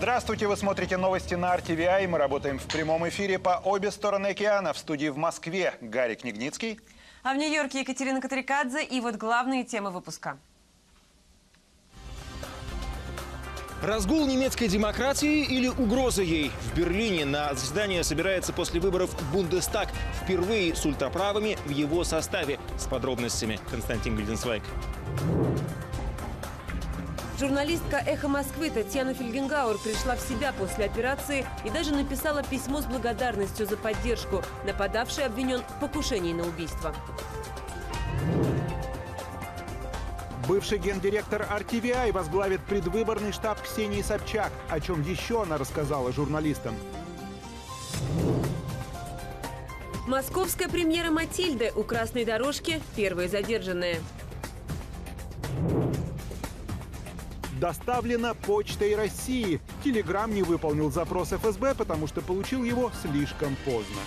Здравствуйте, вы смотрите новости на RTVI. Мы работаем в прямом эфире по обе стороны океана. В студии в Москве Гарри Княгницкий. А в Нью-Йорке Екатерина Котрикадзе. И вот главные темы выпуска. Разгул немецкой демократии или угроза ей? В Берлине на заседание собирается после выборов Бундестаг. Впервые с ультраправыми в его составе. С подробностями Константин Гильденсвайк. Журналистка «Эхо Москвы» Татьяна Фельгенгауэр пришла в себя после операции и даже написала письмо с благодарностью за поддержку. Нападавший обвинен в покушении на убийство. Бывший гендиректор RTVI возглавит предвыборный штаб Ксении Собчак. О чем еще она рассказала журналистам. Московская премьера «Матильды». У красной дорожки первые задержанные. Доставлена Почтой России. Telegram не выполнил запрос ФСБ, потому что получил его слишком поздно.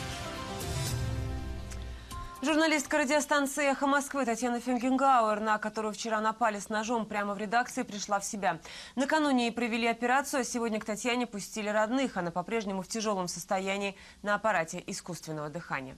Журналистка радиостанции «Эхо Москвы» Татьяна Фельгенгауэр, на которую вчера напали с ножом прямо в редакции, пришла в себя. Накануне ей провели операцию, а сегодня к Татьяне пустили родных. Она по-прежнему в тяжелом состоянии на аппарате искусственного дыхания.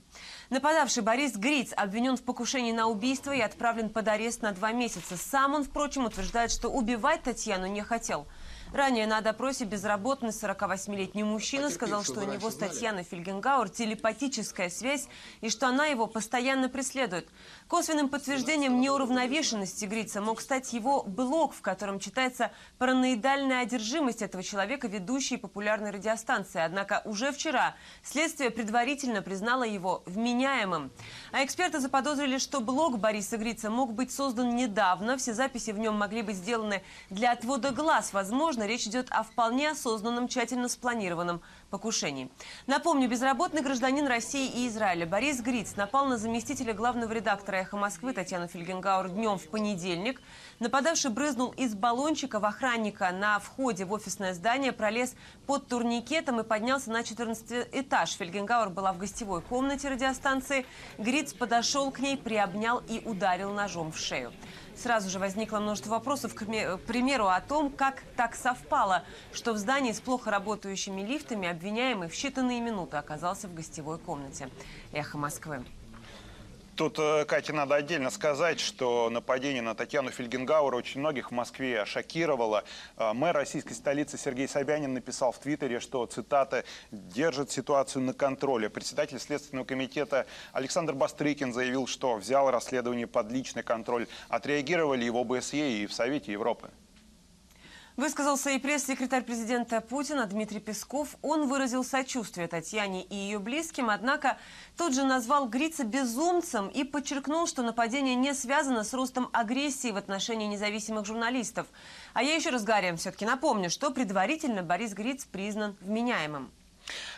Нападавший Борис Гриц обвинен в покушении на убийство и отправлен под арест на 2 месяца. Сам он, впрочем, утверждает, что убивать Татьяну не хотел. Ранее на допросе безработный 48-летний мужчина сказал, что у него с Татьяной Фельгенгауэр телепатическая связь и что она его постоянно преследует. Косвенным подтверждением неуравновешенности Грица мог стать его блог, в котором читается параноидальная одержимость этого человека, ведущей популярной радиостанции. Однако уже вчера следствие предварительно признало его вменяемым. А эксперты заподозрили, что блог Бориса Грица мог быть создан недавно. Все записи в нем могли быть сделаны для отвода глаз. Возможно, речь идет о вполне осознанном, тщательно спланированном покушении. Напомню, безработный гражданин России и Израиля Борис Гриц напал на заместителя главного редактора «Эхо Москвы» Татьяну Фельгенгауэр днем в понедельник. Нападавший брызнул из баллончика в охранника на входе в офисное здание, пролез под турникетом и поднялся на 14 этаж. Фельгенгауэр была в гостевой комнате радиостанции. Гриц подошел к ней, приобнял и ударил ножом в шею. Сразу же возникло множество вопросов, к примеру, о том, как так совпало, что в здании с плохо работающими лифтами обвиняемый в считанные минуты оказался в гостевой комнате. «Эхо Москвы». Тут, Катя, надо отдельно сказать, что нападение на Татьяну Фельгенгауэр очень многих в Москве шокировало. Мэр российской столицы Сергей Собянин написал в Твиттере, что, цитата, «держит ситуацию на контроле». Председатель Следственного комитета Александр Бастрыкин заявил, что взял расследование под личный контроль. Отреагировали и в ОБСЕ, и в Совете Европы. Высказался и пресс-секретарь президента Путина Дмитрий Песков. Он выразил сочувствие Татьяне и ее близким, однако тут же назвал Грица безумцем и подчеркнул, что нападение не связано с ростом агрессии в отношении независимых журналистов. А я еще раз, Гарри, все-таки напомню, что предварительно Борис Гриц признан вменяемым.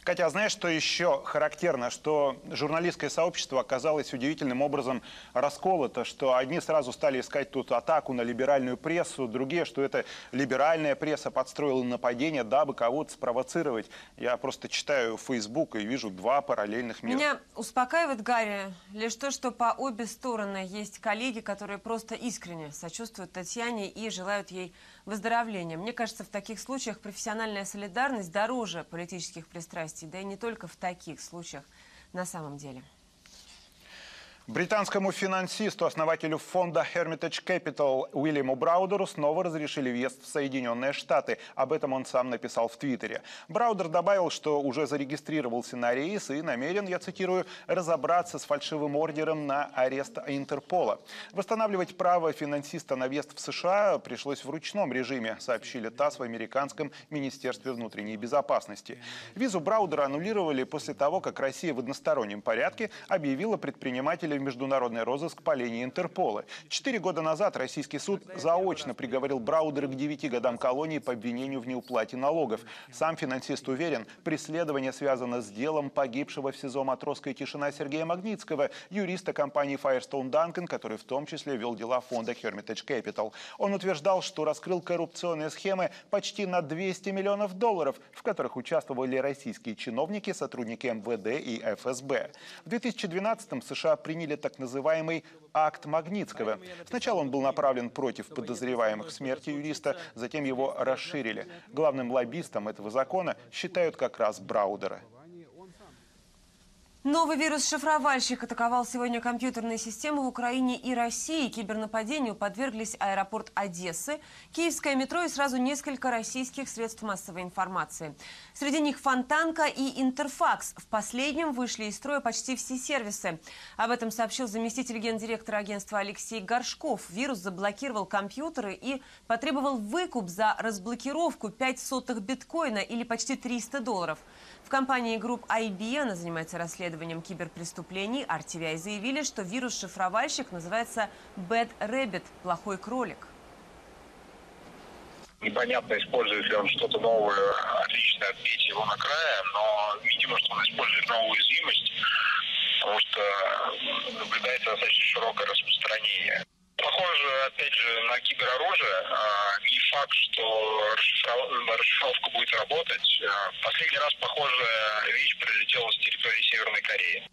Катя, а знаешь, что еще характерно? Что журналистское сообщество оказалось удивительным образом расколото, что одни сразу стали искать тут атаку на либеральную прессу, другие, что это либеральная пресса подстроила нападение, дабы кого-то спровоцировать. Я просто читаю Facebook и вижу 2 параллельных мира. Меня успокаивает, Гарри, лишь то, что по обе стороны есть коллеги, которые просто искренне сочувствуют Татьяне и желают ей выздоровления. Мне кажется, в таких случаях профессиональная солидарность дороже политических прессов. Да и не только в таких случаях на самом деле. Британскому финансисту, основателю фонда Hermitage Capital Уильяму Браудеру снова разрешили въезд в Соединенные Штаты. Об этом он сам написал в Твиттере. Браудер добавил, что уже зарегистрировался на рейс и намерен, я цитирую, разобраться с фальшивым ордером на арест Интерпола. Восстанавливать право финансиста на въезд в США пришлось в ручном режиме, сообщили ТАСС в американском Министерстве внутренней безопасности. Визу Браудера аннулировали после того, как Россия в одностороннем порядке объявила предпринимателя в международный розыск по линии Интерпола. 4 года назад российский суд заочно приговорил Браудера к 9 годам колонии по обвинению в неуплате налогов. Сам финансист уверен, преследование связано с делом погибшего в СИЗО «Матросская тишина» Сергея Магнитского, юриста компании Firestone Duncan, который в том числе вел дела фонда Hermitage Capital. Он утверждал, что раскрыл коррупционные схемы почти на $200 миллионов, в которых участвовали российские чиновники, сотрудники МВД и ФСБ. В 2012-м США приняли проводили так называемый «акт Магнитского». Сначала он был направлен против подозреваемых в смерти юриста, затем его расширили. Главным лоббистом этого закона считают как раз Браудера. Новый вирус-шифровальщик атаковал сегодня компьютерные системы в Украине и России. Кибернападению подверглись аэропорт Одессы, киевское метро и сразу несколько российских средств массовой информации. Среди них «Фонтанка» и «Интерфакс». В последнем вышли из строя почти все сервисы. Об этом сообщил заместитель гендиректора агентства Алексей Горшков. Вирус заблокировал компьютеры и потребовал выкуп за разблокировку 0,05 биткоина или почти $300. В компании групп IBM, она занимается расследованием киберпреступлений, RTVI заявили, что вирус-шифровальщик называется Bad Rabbit – плохой кролик. Непонятно, использует ли он что-то новое, отличное от Petya, WannaCry, но видимо, что он использует новую уязвимость, потому что наблюдается достаточно широкое распространение. Похоже, опять же, на кибероружие. Не факт, что расшифровка будет работать. В последний раз похожая вещь прилетела с территории Северной Кореи.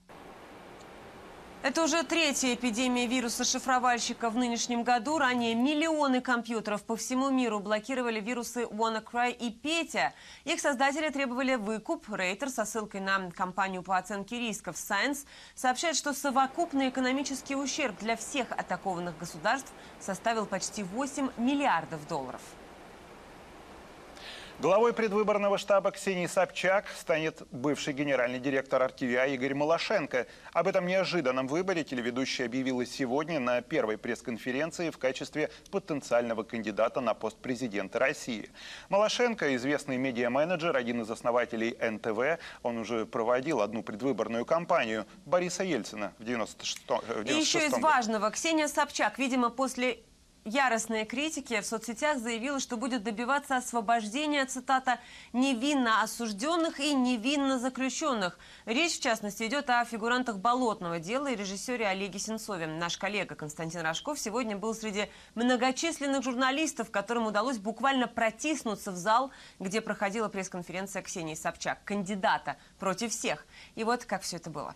Это уже третья эпидемия вируса-шифровальщика в нынешнем году. Ранее миллионы компьютеров по всему миру блокировали вирусы WannaCry и Petya. Их создатели требовали выкуп. Рейтер со ссылкой на компанию по оценке рисков Science сообщает, что совокупный экономический ущерб для всех атакованных государств составил почти $8 миллиардов. Главой предвыборного штаба Ксении Собчак станет бывший генеральный директор RTVI Игорь Малашенко. Об этом неожиданном выборе телеведущая объявила сегодня на первой пресс-конференции в качестве потенциального кандидата на пост президента России. Малашенко – известный медиа-менеджер, один из основателей НТВ. Он уже проводил одну предвыборную кампанию Бориса Ельцина в 1996 году. И еще из важного. Ксения Собчак, видимо, после яростные критики в соцсетях заявила, что будет добиваться освобождения, цитата, «невинно осужденных и невинно заключенных». Речь, в частности, идет о фигурантах «Болотного дела» и режиссере Олеге Сенцове. Наш коллега Константин Рожков сегодня был среди многочисленных журналистов, которым удалось буквально протиснуться в зал, где проходила пресс-конференция Ксении Собчак, кандидата против всех. И вот как все это было.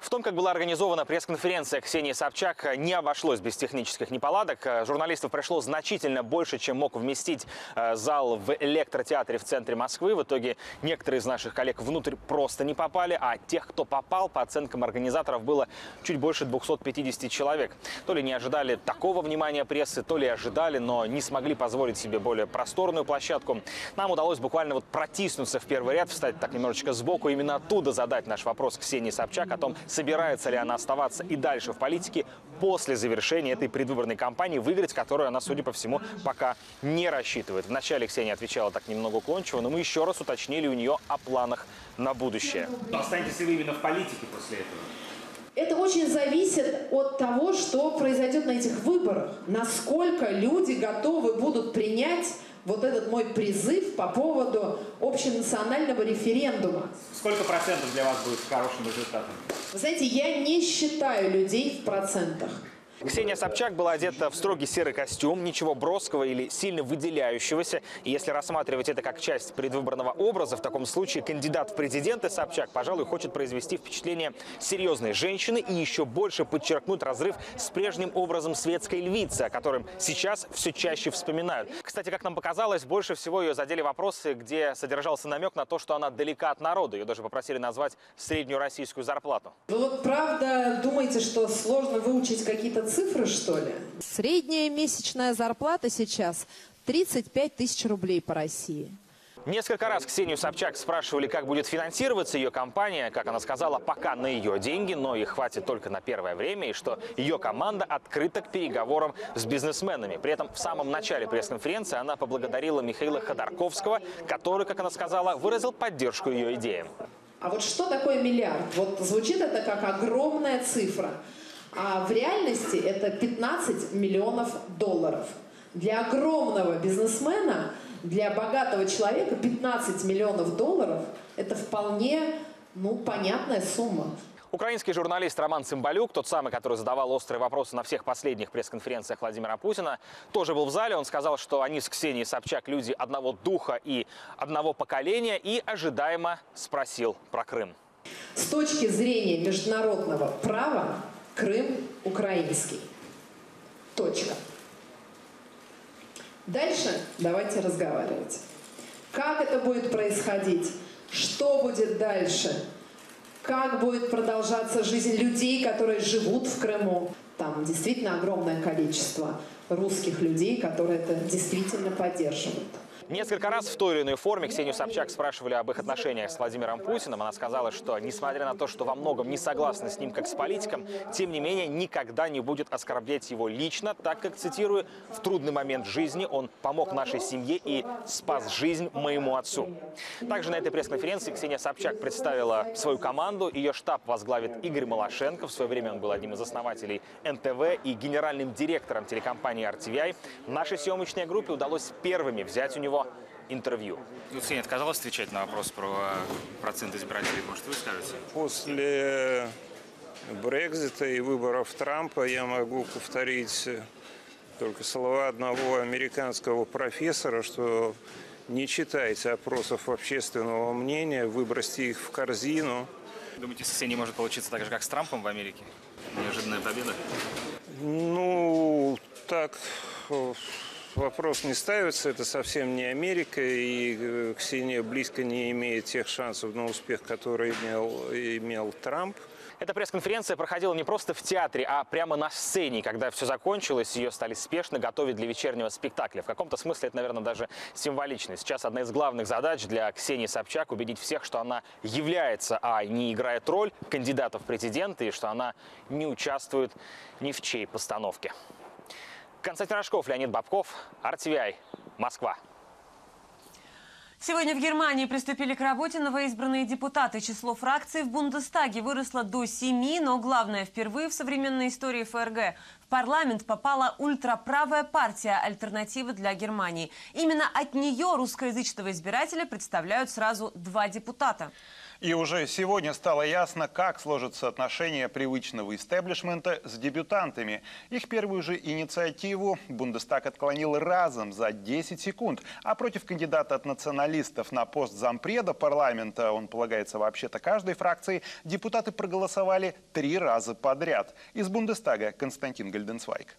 В том, как была организована пресс-конференция Ксении Собчак, не обошлось без технических неполадок. Журналистов пришло значительно больше, чем мог вместить зал в электротеатре в центре Москвы. В итоге некоторые из наших коллег внутрь просто не попали, а тех, кто попал, по оценкам организаторов, было чуть больше 250 человек. То ли не ожидали такого внимания прессы, то ли ожидали, но не смогли позволить себе более просторную площадку. Нам удалось буквально вот протиснуться в первый ряд, встать так немножечко сбоку, именно оттуда задать наш вопрос Ксении Собчак о том, собирается ли она оставаться и дальше в политике после завершения этой предвыборной кампании, выиграть которую она, судя по всему, пока не рассчитывает. Вначале Ксения отвечала так немного уклончиво, но мы еще раз уточнили у нее о планах на будущее. Останетесь ли вы именно в политике после этого? Это очень зависит от того, что произойдет на этих выборах. Насколько люди готовы будут принять вот этот мой призыв по поводу общенационального референдума. Сколько процентов для вас будет хорошим результатом? Вы знаете, я не считаю людей в процентах. Ксения Собчак была одета в строгий серый костюм, ничего броского или сильно выделяющегося. И если рассматривать это как часть предвыборного образа, в таком случае кандидат в президенты Собчак, пожалуй, хочет произвести впечатление серьезной женщины и еще больше подчеркнуть разрыв с прежним образом светской львицы, о котором сейчас все чаще вспоминают. Кстати, как нам показалось, больше всего ее задели вопросы, где содержался намек на то, что она далека от народа. Ее даже попросили назвать среднюю российскую зарплату. Вы вот правда думаете, что сложно выучить какие-то цифры, что ли? Средняя месячная зарплата сейчас 35 тысяч рублей по России. Несколько раз Ксению Собчак спрашивали, как будет финансироваться ее компания. Как она сказала, пока на ее деньги, но их хватит только на первое время, и что ее команда открыта к переговорам с бизнесменами. При этом в самом начале пресс-конференции она поблагодарила Михаила Ходорковского, который, как она сказала, выразил поддержку ее идеям. А вот что такое миллиард? Вот звучит это как огромная цифра. А в реальности это $15 миллионов. Для огромного бизнесмена, для богатого человека $15 миллионов – это вполне, ну, понятная сумма. Украинский журналист Роман Цымбалюк, тот самый, который задавал острые вопросы на всех последних пресс-конференциях Владимира Путина, тоже был в зале. Он сказал, что они с Ксенией Собчак люди одного духа и одного поколения, и ожидаемо спросил про Крым. С точки зрения международного права Крым украинский. Точка. Дальше давайте разговаривать. Как это будет происходить? Что будет дальше? Как будет продолжаться жизнь людей, которые живут в Крыму? Там действительно огромное количество русских людей, которые это действительно поддерживают. Несколько раз в той или иной форме Ксению Собчак спрашивали об их отношениях с Владимиром Путиным. Она сказала, что, несмотря на то, что во многом не согласна с ним как с политиком, тем не менее никогда не будет оскорблять его лично, так как, цитирую, «в трудный момент жизни он помог нашей семье и спас жизнь моему отцу». Также на этой пресс-конференции Ксения Собчак представила свою команду. Ее штаб возглавит Игорь Малашенко. В свое время он был одним из основателей НТВ и генеральным директором телекомпании RTVI. Нашей съемочной группе удалось первыми взять у него интервью. Ксения отказалась отвечать на вопрос про процент избирателей. Может, вы скажете? После Брексита и выборов Трампа я могу повторить только слова одного американского профессора, что не читайте опросов общественного мнения, выбросьте их в корзину. Думаете, с Ксенией может получиться так же, как с Трампом в Америке? Неожиданная победа? Ну, так... Вопрос не ставится, это совсем не Америка, и Ксения близко не имеет тех шансов на успех, которые имел Трамп. Эта пресс-конференция проходила не просто в театре, а прямо на сцене. Когда все закончилось, ее стали спешно готовить для вечернего спектакля. В каком-то смысле это, наверное, даже символично. Сейчас одна из главных задач для Ксении Собчак – убедить всех, что она является, а не играет роль кандидатов в президенты, и что она не участвует ни в чьей постановке. Константин Рожков, Леонид Бабков, RTVI, Москва. Сегодня в Германии приступили к работе новоизбранные депутаты. Число фракций в Бундестаге выросло до 7, но главное, впервые в современной истории ФРГ в парламент попала ультраправая партия «Альтернатива для Германии». Именно от нее русскоязычного избирателя представляют сразу 2 депутата. И уже сегодня стало ясно, как сложатся отношения привычного истеблишмента с дебютантами. Их первую же инициативу Бундестаг отклонил разом за 10 секунд. А против кандидата от националистов на пост зампреда парламента, он полагается вообще-то каждой фракции, депутаты проголосовали 3 раза подряд. Из Бундестага Константин Гильденсвайк.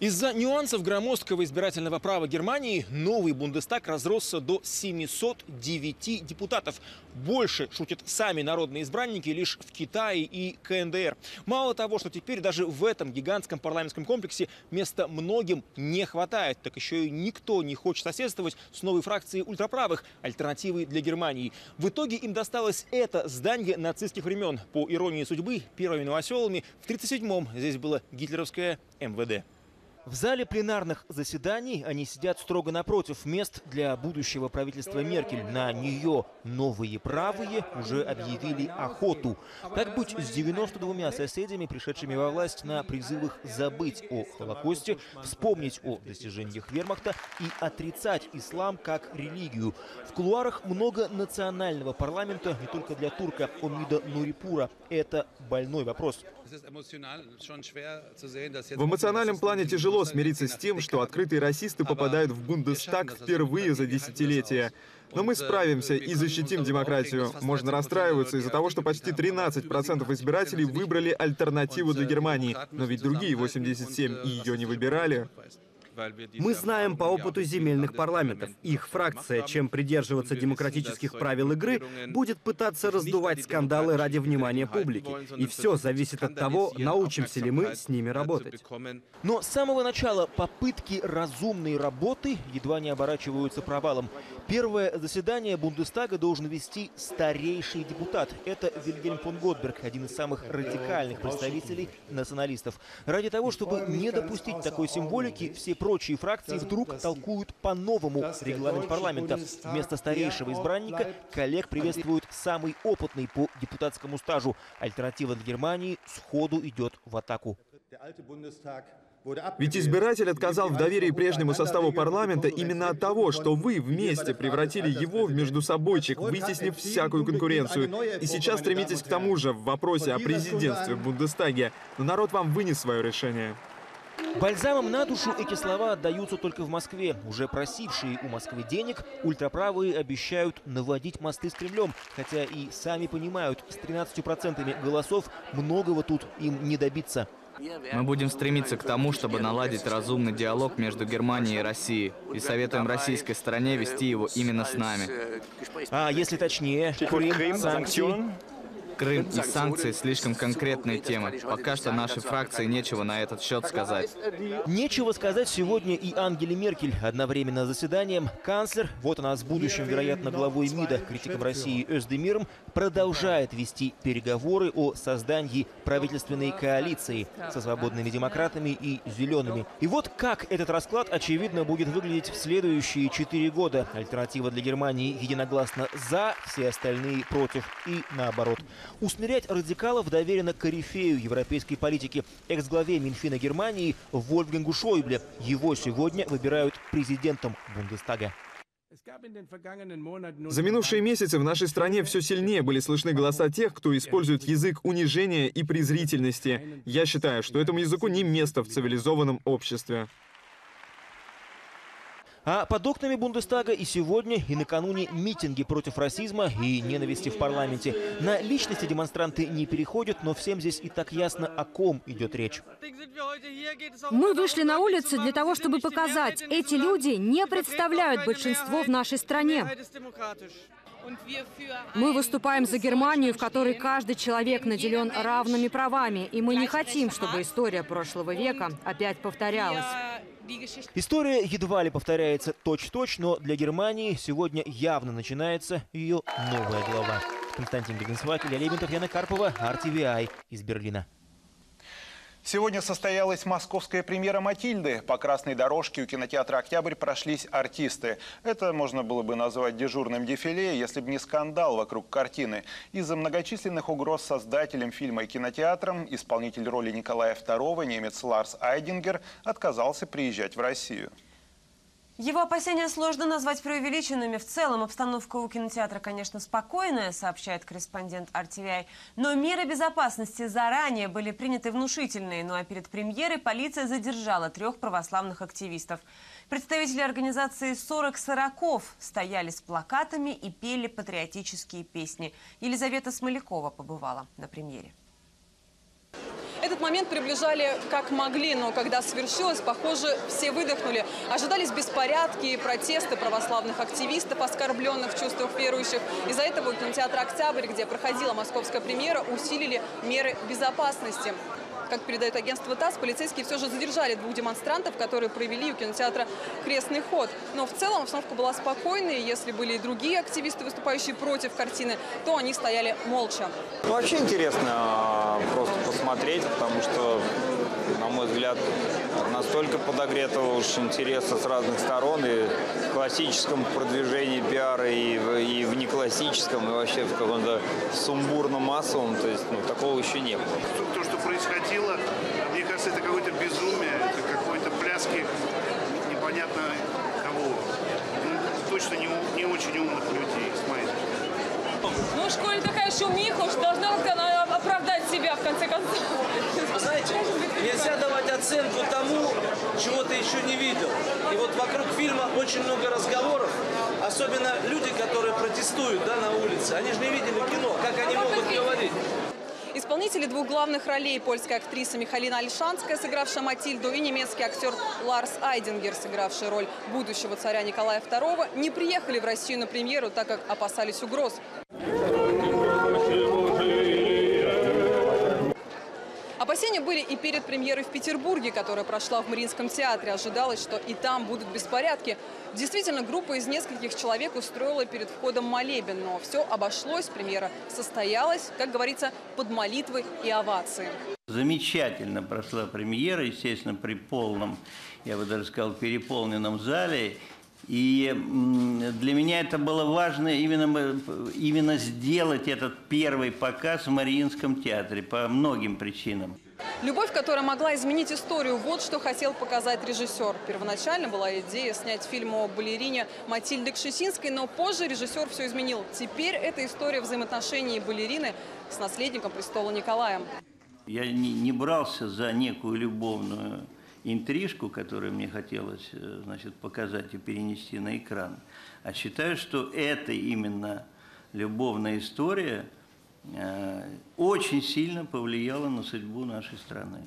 Из-за нюансов громоздкого избирательного права Германии новый Бундестаг разросся до 709 депутатов. Больше, шутят сами народные избранники, лишь в Китае и КНДР. Мало того, что теперь даже в этом гигантском парламентском комплексе места многим не хватает, так еще и никто не хочет соседствовать с новой фракцией ультраправых «Альтернативы для Германии». В итоге им досталось это здание нацистских времен. По иронии судьбы, первыми новоселами в 1937-м здесь было гитлеровское МВД. В зале пленарных заседаний они сидят строго напротив мест для будущего правительства Меркель. На нее новые правые уже объявили охоту. Как быть с 92 соседями, пришедшими во власть на призывах забыть о Холокосте, вспомнить о достижениях вермахта и отрицать ислам как религию? В кулуарах много национального парламента не только для турка Омида Нурипура. Это больной вопрос. В эмоциональном плане тяжело смириться с тем, что открытые расисты попадают в Бундестаг впервые за десятилетия. Но мы справимся и защитим демократию. Можно расстраиваться из-за того, что почти 13% избирателей выбрали «Альтернативу для Германии». Но ведь другие 87 ее не выбирали. Мы знаем по опыту земельных парламентов. Их фракция, чем придерживаться демократических правил игры, будет пытаться раздувать скандалы ради внимания публики. И все зависит от того, научимся ли мы с ними работать. Но с самого начала попытки разумной работы едва не оборачиваются провалом. Первое заседание Бундестага должен вести старейший депутат. Это Вильгельм фон Готберг, один из самых радикальных представителей националистов. Ради того, чтобы не допустить такой символики, все прочие фракции вдруг толкуют по-новому регламент парламента. Вместо старейшего избранника коллег приветствуют самый опытный по депутатскому стажу. «Альтернатива для Германии» сходу идет в атаку. Ведь избиратель отказал в доверии прежнему составу парламента именно от того, что вы вместе превратили его в междусобойчик, вытеснив всякую конкуренцию. И сейчас стремитесь к тому же в вопросе о президентстве в Бундестаге. Но народ вам вынес свое решение. Бальзамом на душу эти слова отдаются только в Москве. Уже просившие у Москвы денег, ультраправые обещают наводить мосты с Кремлем. Хотя и сами понимают, с 13% голосов многого тут им не добиться. Мы будем стремиться к тому, чтобы наладить разумный диалог между Германией и Россией. И советуем российской стороне вести его именно с нами. А если точнее, Крым и санкции – слишком конкретные темы. Пока что нашей фракции нечего на этот счет сказать. Нечего сказать сегодня и Ангеле Меркель. Одновременно с заседанием канцлер, вот она с будущим, вероятно, главой МИДа, критиком России Özdemirim, продолжает вести переговоры о создании правительственной коалиции со свободными демократами и зелеными. И вот как этот расклад, очевидно, будет выглядеть в следующие 4 года. Альтернатива для Германии единогласно за, все остальные против и наоборот. Усмирять радикалов доверено корифею европейской политики, экс-главе Минфина Германии Вольфгангу Шойбле. Его сегодня выбирают президентом Бундестага. За минувшие месяцы в нашей стране все сильнее были слышны голоса тех, кто использует язык унижения и презрительности. Я считаю, что этому языку не место в цивилизованном обществе. А под окнами Бундестага и сегодня, и накануне митинги против расизма и ненависти в парламенте. На личности демонстранты не переходят, но всем здесь и так ясно, о ком идет речь. Мы вышли на улицы для того, чтобы показать, эти люди не представляют большинство в нашей стране. Мы выступаем за Германию, в которой каждый человек наделен равными правами, и мы не хотим, чтобы история прошлого века опять повторялась. История едва ли повторяется точь-в-точь, но для Германии сегодня явно начинается ее новая глава. Константин Гильденсвайк, Илья Лебедев, Яна Карпова, RTVI из Берлина. Сегодня состоялась московская премьера «Матильды». По красной дорожке у кинотеатра «Октябрь» прошлись артисты. Это можно было бы назвать дежурным дефиле, если бы не скандал вокруг картины. Из-за многочисленных угроз создателям фильма и кинотеатрам исполнитель роли Николая II, немец Ларс Айдингер, отказался приезжать в Россию. Его опасения сложно назвать преувеличенными. В целом обстановка у кинотеатра, конечно, спокойная, сообщает корреспондент RTVI. Но меры безопасности заранее были приняты внушительные. Ну а перед премьерой полиция задержала 3 православных активистов. Представители организации «40 сороков» стояли с плакатами и пели патриотические песни. Елизавета Смолякова побывала на премьере. Этот момент приближали как могли, но когда свершилось, похоже, все выдохнули. Ожидались беспорядки и протесты православных активистов, оскорбленных в чувствах верующих. Из-за этого у кинотеатра «Октябрь», где проходила московская премьера, усилили меры безопасности. Как передает агентство ТАСС, полицейские все же задержали 2 демонстрантов, которые провели у кинотеатра крестный ход. Но в целом обстановка была спокойной. Если были и другие активисты, выступающие против картины, то они стояли молча. Ну, вообще интересно просто посмотреть, потому что, на мой взгляд, настолько подогретого уж интереса с разных сторон и в классическом продвижении пиара, и в неклассическом, и вообще в каком-то сумбурно-массовом. То есть, ну, такого еще не было. То, что происходило, мне кажется, это какое-то безумие, это какой-то пляски непонятно кого. Ну, точно не очень умных людей, смотрите. Ну, в школе такая шумиха, уж должна она оправдать себя, в конце концов. Знаете, нельзя давать оценку тому, чего ты еще не видел. И вот вокруг фильма очень много разговоров, особенно люди, которые протестуют, да, на улице. Они же не видели кино, как они могут говорить? Исполнители 2 главных ролей – польская актриса Михалина Ольшанская, сыгравшая Матильду, и немецкий актер Ларс Айдингер, сыгравший роль будущего царя Николая II, не приехали в Россию на премьеру, так как опасались угроз. Опасения были и перед премьерой в Петербурге, которая прошла в Мариинском театре. Ожидалось, что и там будут беспорядки. Действительно, группа из нескольких человек устроила перед входом молебен. Но все обошлось, премьера состоялась, как говорится, под молитвы и овации. Замечательно прошла премьера, естественно, при полном, я бы даже сказал, переполненном зале. И для меня это было важно именно сделать этот первый показ в Мариинском театре по многим причинам. Любовь, которая могла изменить историю, вот что хотел показать режиссер. Первоначально была идея снять фильм о балерине Матильде Кшесинской, но позже режиссер все изменил. Теперь это история взаимоотношений балерины с наследником престола Николаем. Я не брался за некую любовную интрижку, которую мне хотелось, значит, показать и перенести на экран, а считаю, что это именно любовная история очень сильно повлияла на судьбу нашей страны.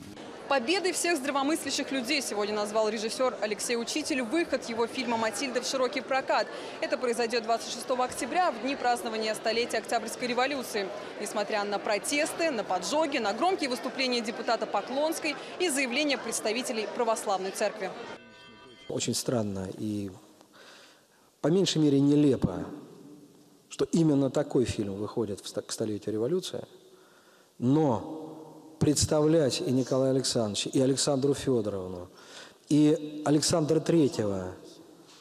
Победой всех здравомыслящих людей сегодня назвал режиссер Алексей Учитель выход его фильма «Матильда» в широкий прокат. Это произойдет 26 октября, в дни празднования столетия Октябрьской революции. Несмотря на протесты, на поджоги, на громкие выступления депутата Поклонской и заявления представителей православной церкви. Очень странно и, по меньшей мере, нелепо, что именно такой фильм выходит к столетию революции, но представлять и Николая Александровича, и Александру Федоровну, и Александра Третьего,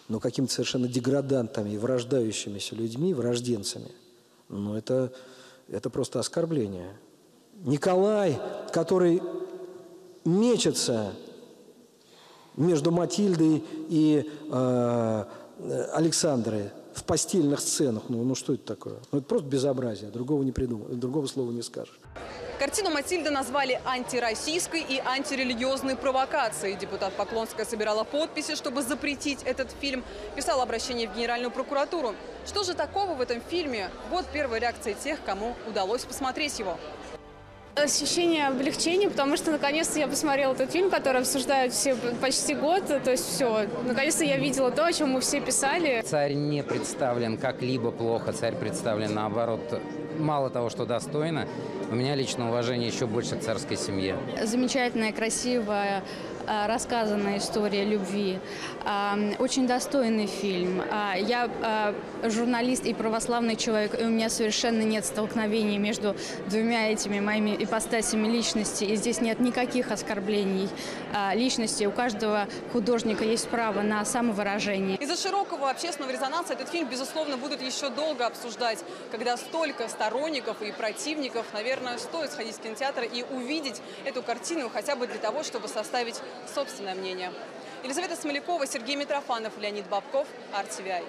ну, каким-то совершенно деградантами и врождающимися людьми, врожденцами, ну, это просто оскорбление. Николай, который мечется между Матильдой и Александрой в постельных сценах, ну что это такое? Ну, это просто безобразие, другого не придумаешь, другого слова не скажешь. Картину «Матильда» назвали антироссийской и антирелигиозной провокацией. Депутат Поклонская собирала подписи, чтобы запретить этот фильм. Писала обращение в Генеральную прокуратуру. Что же такого в этом фильме? Вот первая реакция тех, кому удалось посмотреть его. Ощущение облегчения, потому что наконец-то я посмотрела этот фильм, который обсуждают все почти год. То есть все, наконец-то я видела то, о чем мы все писали. Царь не представлен как-либо плохо, царь представлен наоборот. Мало того, что достойно, у меня лично уважение еще больше к царской семье. Замечательная, красивая, рассказанная история любви. Очень достойный фильм. Я журналист и православный человек, и у меня совершенно нет столкновений между двумя этими моими ипостасями личности. И здесь нет никаких оскорблений личности. У каждого художника есть право на самовыражение. Из-за широкого общественного резонанса этот фильм, безусловно, будут еще долго обсуждать, когда столько сторонников и противников. Наверное, стоит сходить в кинотеатр и увидеть эту картину хотя бы для того, чтобы составить собственное мнение. Елизавета Смолякова, Сергей Митрофанов, Леонид Бабков, RTVI.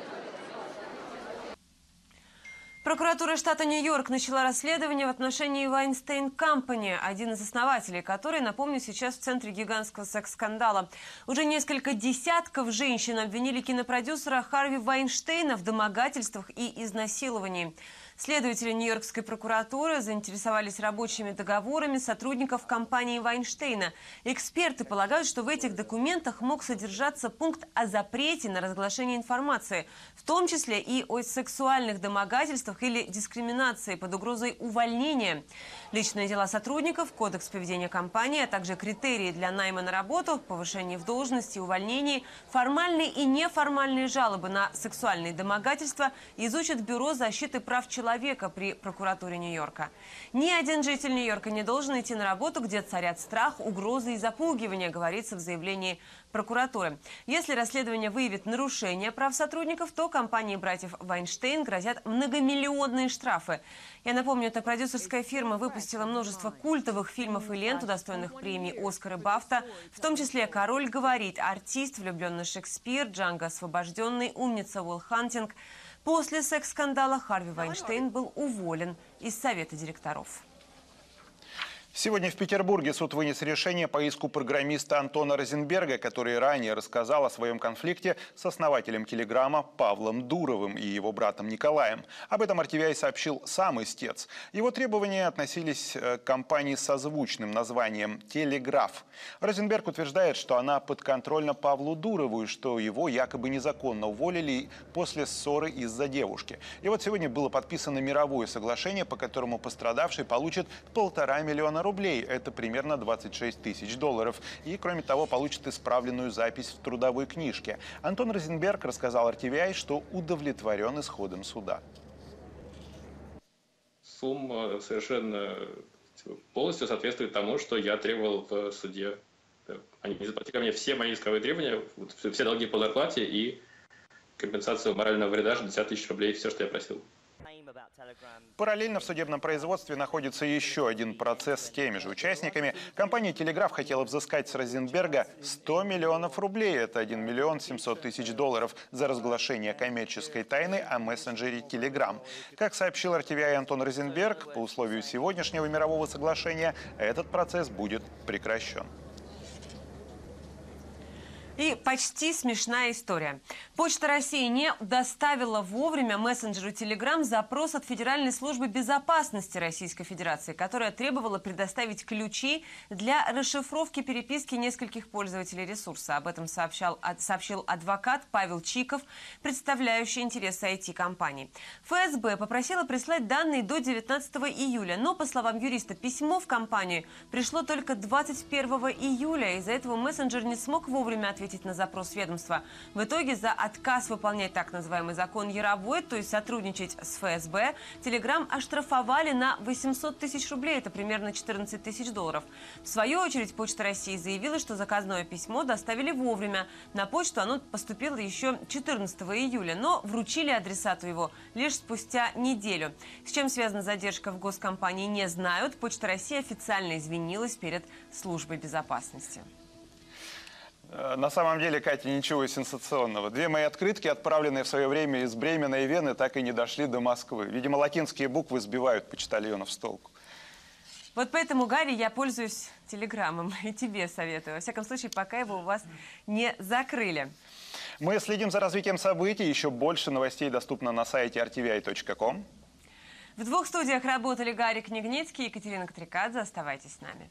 Прокуратура штата Нью-Йорк начала расследование в отношении Weinstein Company, один из основателей которой, напомню, сейчас в центре гигантского секс-скандала. Уже несколько десятков женщин обвинили кинопродюсера Харви Вайнштейна в домогательствах и изнасиловании. Следователи Нью-Йоркской прокуратуры заинтересовались рабочими договорами сотрудников компании Вайнштейна. Эксперты полагают, что в этих документах мог содержаться пункт о запрете на разглашение информации, в том числе и о сексуальных домогательствах или дискриминации под угрозой увольнения. Личные дела сотрудников, кодекс поведения компании, а также критерии для найма на работу, повышение в должности, увольнений, формальные и неформальные жалобы на сексуальные домогательства изучат Бюро защиты прав человека при прокуратуре Нью-Йорка. Ни один житель Нью-Йорка не должен идти на работу, где царят страх, угрозы и запугивания, говорится в заявлении прокуратуры. Если расследование выявит нарушение прав сотрудников, то компании братьев Вайнштейн грозят многомиллионные штрафы. Я напомню, эта продюсерская фирма выпустила множество культовых фильмов и лент, удостоенных премий «Оскар» и «Бафта», в том числе «Король говорит», «Артист», «Влюбленный Шекспир», «Джанго освобожденный», «Умница», «Уилл Хантинг». После секс-скандала Харви Вайнштейн был уволен из Совета директоров. Сегодня в Петербурге суд вынес решение по иску программиста Антона Розенберга, который ранее рассказал о своем конфликте с основателем Телеграма Павлом Дуровым и его братом Николаем. Об этом RTVI сообщил сам истец. Его требования относились к компании со звучным названием «Телеграф». Розенберг утверждает, что она подконтрольна Павлу Дурову и что его якобы незаконно уволили после ссоры из-за девушки. И вот сегодня было подписано мировое соглашение, по которому пострадавший получит 1,5 миллиона рублей, это примерно 26 тысяч долларов. И, кроме того, получит исправленную запись в трудовой книжке. Антон Розенберг рассказал RTVI, что удовлетворен исходом суда. Сумма совершенно полностью соответствует тому, что я требовал в суде. Они заплатили мне все мои исковые требования, все долги по зарплате и компенсацию морального вреда 60 тысяч рублей, все, что я просил. Параллельно в судебном производстве находится еще один процесс с теми же участниками. Компания «Телеграф» хотела взыскать с Розенберга 100 миллионов рублей, это 1 миллион 700 тысяч долларов, за разглашение коммерческой тайны о мессенджере «Телеграм». Как сообщил RTVI Антон Розенберг, по условию сегодняшнего мирового соглашения этот процесс будет прекращен. И почти смешная история. Почта России не доставила вовремя мессенджеру Telegram запрос от Федеральной службы безопасности Российской Федерации, которая требовала предоставить ключи для расшифровки переписки нескольких пользователей ресурса. Об этом сообщил адвокат Павел Чиков, представляющий интересы IT-компаний. ФСБ попросила прислать данные до 19 июля, но, по словам юриста, письмо в компанию пришло только 21 июля. Из-за этого мессенджер не смог вовремя ответить на запрос ведомства. В итоге за отказ выполнять так называемый закон Яровой, то есть сотрудничать с ФСБ, Telegram оштрафовали на 800 тысяч рублей, это примерно 14 тысяч долларов. В свою очередь Почта России заявила, что заказное письмо доставили вовремя. На почту оно поступило еще 14 июля, но вручили адресату его лишь спустя неделю. С чем связана задержка в госкомпании, не знают. Почта России официально извинилась перед службой безопасности. На самом деле, Катя, ничего сенсационного. Две мои открытки, отправленные в свое время из Бремена и Вены, так и не дошли до Москвы. Видимо, латинские буквы сбивают почтальонов с толку. Вот поэтому, Гарри, я пользуюсь Телеграмом и тебе советую. Во всяком случае, пока его у вас не закрыли. Мы следим за развитием событий. Еще больше новостей доступно на сайте rtvi.com. В двух студиях работали Гарри Княгницкий и Екатерина Котрикадзе. Оставайтесь с нами.